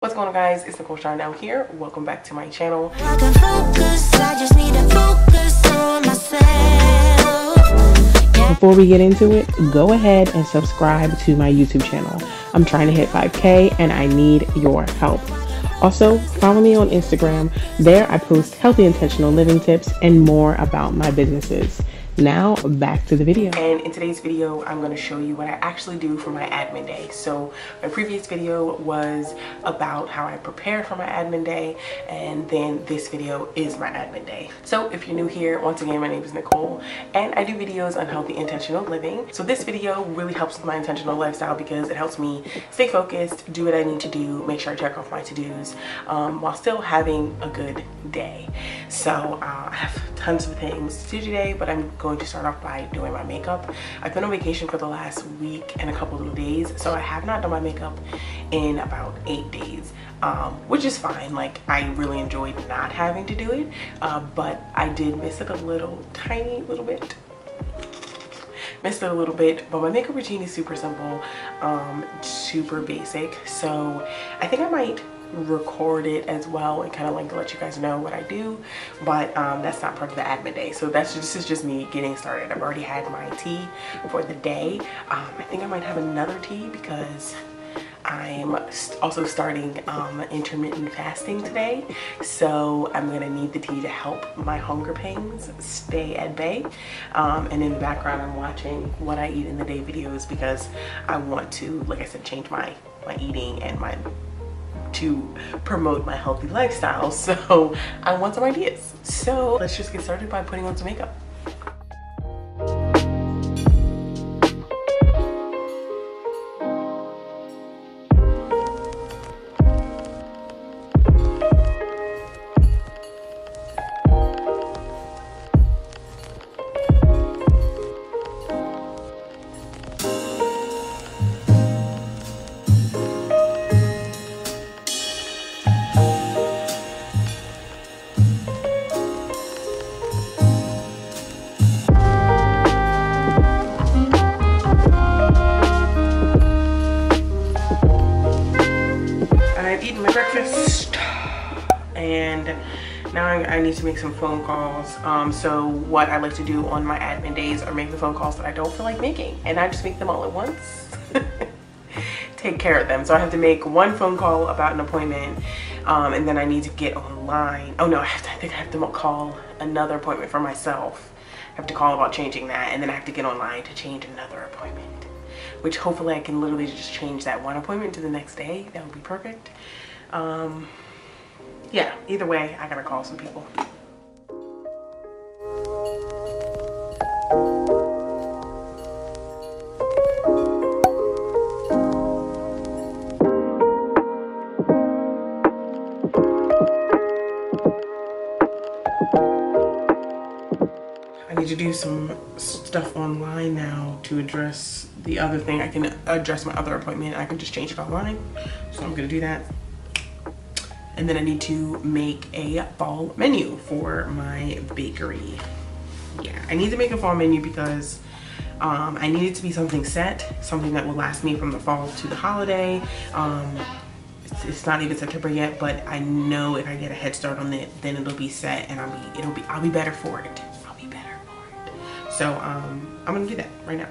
What's going on, guys? It's Nicole Charnel here. Welcome back to my channel. I can focus, I just need to focus on myself. Yeah. Before we get into it, go ahead and subscribe to my YouTube channel. I'm trying to hit 5K and I need your help. Also, follow me on Instagram. There I post healthy intentional living tips and more about my businesses. Now back to the video. And in today's video, I'm going to show you what I actually do for my admin day. So my previous video was about how I prepare for my admin day, and then this video is my admin day. So if you're new here, once again, my name is Nicole and I do videos on healthy intentional living. So this video really helps with my intentional lifestyle because it helps me stay focused, do what I need to do, make sure I check off my to-dos while still having a good day. So I have tons of things to do today, but I'm going to start off by doing my makeup. I've been on vacation for the last week and a couple of days, so I have not done my makeup in about 8 days, which is fine. Like, I really enjoyed not having to do it, but I did miss it a little bit. But my makeup routine is super simple, super basic, so I think I might record it as well and kind of like let you guys know what I do, but that's not part of the admin day, so this is just me getting started. I've already had my tea for the day. I think I might have another tea because I'm also starting intermittent fasting today, so I'm gonna need the tea to help my hunger pangs stay at bay. And in the background, I'm watching what I eat in the day videos because I want to, like I said, change my eating and my to promote my healthy lifestyle, so I want some ideas. So let's just get started by putting on some makeup. Now I need to make some phone calls. So what I like to do on my admin days are make the phone calls that I don't feel like making, and I just make them all at once. Take care of them. So I have to make one phone call about an appointment, and then I need to get online. Oh no, I think I have to call another appointment for myself. I have to call about changing that, and then I have to get online to change another appointment, which hopefully I can literally just change that one appointment to the next day. That would be perfect. Yeah, either way, I gotta call some people. I need to do some stuff online now to address the other thing. I can address my other appointment. I can just change it online, so I'm gonna do that. And then I need to make a fall menu for my bakery. Yeah, I need to make a fall menu because I need it to be something set, something that will last me from the fall to the holiday. It's not even September yet, but I know if I get a head start on it, then it'll be set, and I'll be better for it. I'll be better for it. So I'm gonna do that right now.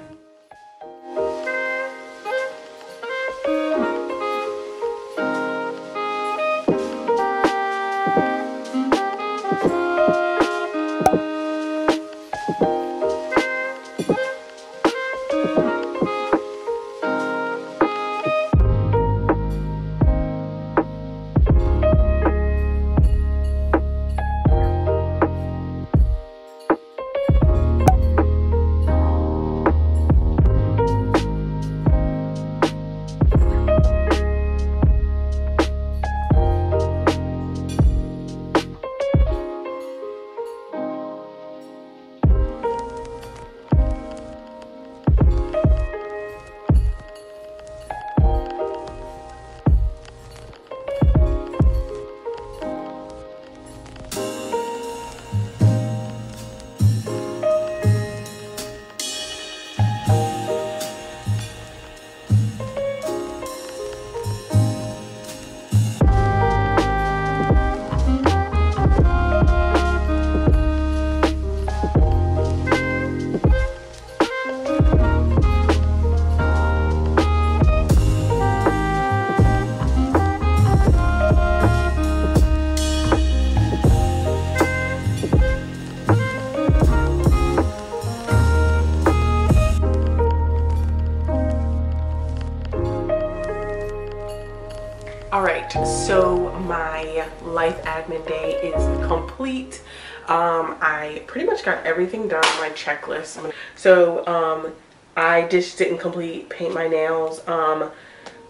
Alright, so my life admin day is complete. I pretty much got everything done on my checklist. So I just didn't complete paint my nails. I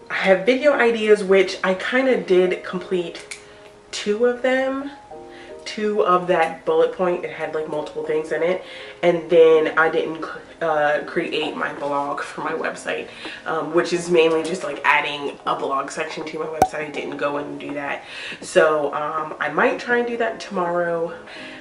have video ideas, which I kind of did complete two of that bullet point. It had like multiple things in it, and then I didn't create my blog for my website, which is mainly just like adding a blog section to my website. I didn't go and do that, so I might try and do that tomorrow.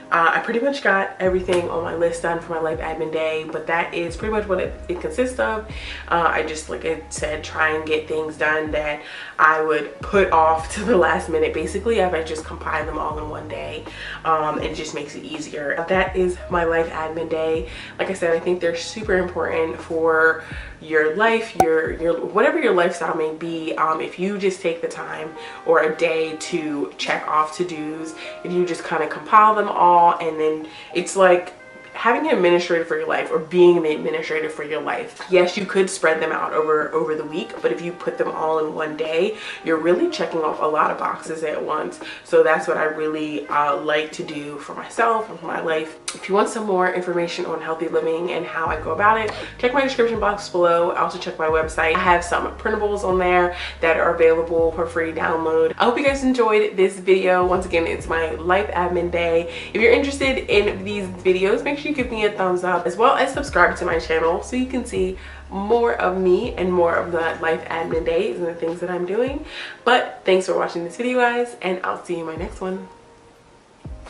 I pretty much got everything on my list done for my life admin day, but that is pretty much what it consists of. I just, like I said, try and get things done that I would put off to the last minute. Basically, I just compile them all in one day, and it just makes it easier. That is my life admin day. Like I said, I think they're super important for your life, your whatever your lifestyle may be. If you just take the time or a day to check off to-dos, if you just kind of compile them all, and then it's like having an administrator for your life, or being an administrator for your life. Yes, you could spread them out over the week, but if you put them all in one day, you're really checking off a lot of boxes at once. So that's what I really like to do for myself and for my life. If you want some more information on healthy living and how I go about it, check my description box below. Also check my website. I have some printables on there that are available for free download. I hope you guys enjoyed this video. Once again, it's my life admin day. If you're interested in these videos, make sure you give me a thumbs up, as well as subscribe to my channel so you can see more of me and more of the life admin days and the things that I'm doing. But thanks for watching this video, guys, and I'll see you in my next one.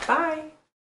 Bye.